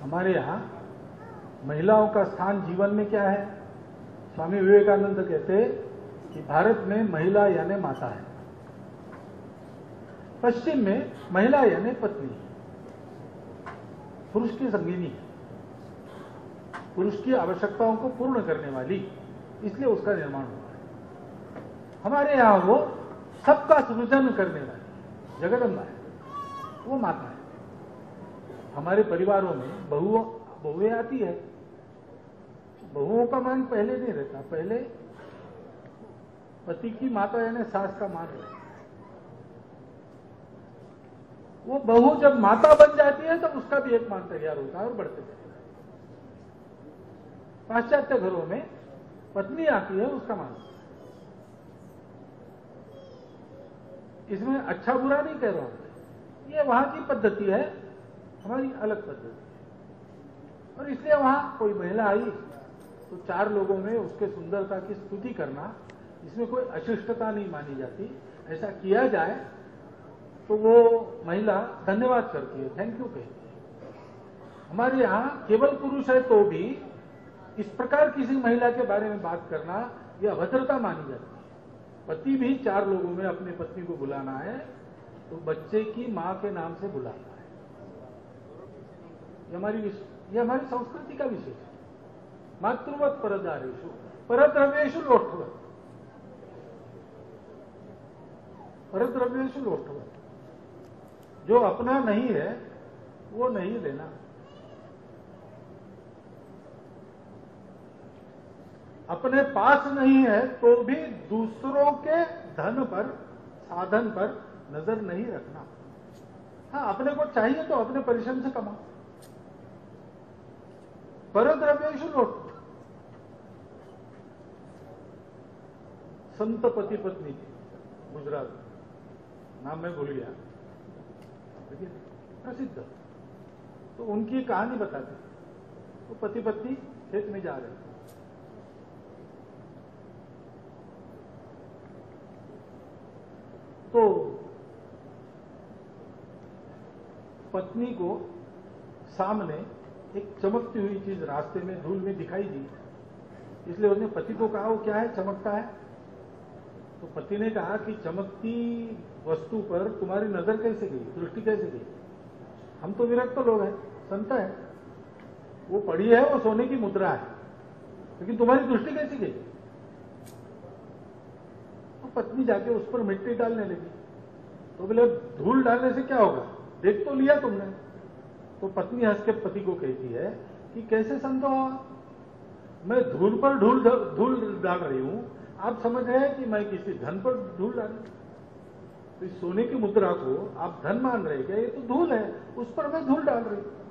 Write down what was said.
हमारे यहाँ महिलाओं का स्थान जीवन में क्या है? स्वामी विवेकानंद कहते कि भारत में महिला यानी माता है, पश्चिम में महिला यानी पत्नी, पुरुष की संगिनी, पुरुष की आवश्यकताओं को पूर्ण करने वाली, इसलिए उसका निर्माण हुआ है। हमारे यहाँ वो सबका सृजन करने वाली जगदम्बा है, वो माता है। हमारे परिवारों में बहुएं आती है, बहुओं का मान पहले नहीं रहता, पहले पति की माता यानी सास का मान रहता। वो बहू जब माता बन जाती है तब उसका भी एक मान तैयार होता है और बढ़ते जाता है। पाश्चात्य घरों में पत्नी आती है, उसका मान, इसमें अच्छा बुरा नहीं कह रहा हूं, ये वहां की पद्धति है, हमारी अलग पद्धति है। और इसलिए वहां कोई महिला आई तो चार लोगों में उसके सुंदरता की स्तुति करना, इसमें कोई अशिष्टता नहीं मानी जाती। ऐसा किया जाए तो वो महिला धन्यवाद करती है, थैंक यू कहती है। हमारे यहाँ केवल पुरुष है तो भी इस प्रकार किसी महिला के बारे में बात करना यह अभद्रता मानी जाती है। पति भी चार लोगों में अपनी पत्नी को बुलाना है तो बच्चे की माँ के नाम से बुलाना है, ये हमारी संस्कृति का विषय है। मातृवत परदारेशु परद्रव्येशु लोटवत, परद्रव्येशु लोटवत, जो अपना नहीं है वो नहीं देना। अपने पास नहीं है तो भी दूसरों के धन पर, साधन पर नजर नहीं रखना। हाँ, अपने को चाहिए तो अपने परिश्रम से कमाओ। परद्रव्येशु लोटवत, संत पति पत्नी गुजरात, नाम मैं भूल गया, लेकिन प्रसिद्ध, तो उनकी कहानी बताते। वो तो पति पत्नी खेत में जा रहे थे, तो पत्नी को सामने एक चमकती हुई चीज रास्ते में धूल में दिखाई दी, इसलिए उसने पति को कहा, वो क्या है चमकता है? तो पति ने कहा कि चमकती वस्तु पर तुम्हारी नजर कैसे गई, दृष्टि कैसे गई? हम तो विरक्त लोग हैं, संत हैं, वो पड़ी है, वो सोने की मुद्रा है, लेकिन तुम्हारी दृष्टि कैसे गई? तो पत्नी जाके उस पर मिट्टी डालने लगी, तो बोले धूल डालने से क्या होगा, देख तो लिया तुमने। तो पत्नी हंस के पति को कहती है कि कैसे संत हो, मैं धूल पर धूल डाल रही हूं, आप समझ रहे हैं कि मैं किसी धन पर धूल डाली? तो इस सोने की मुद्रा को आप धन मान रहे हैं, ये तो धूल है, उस पर मैं धूल डाल रही हूं।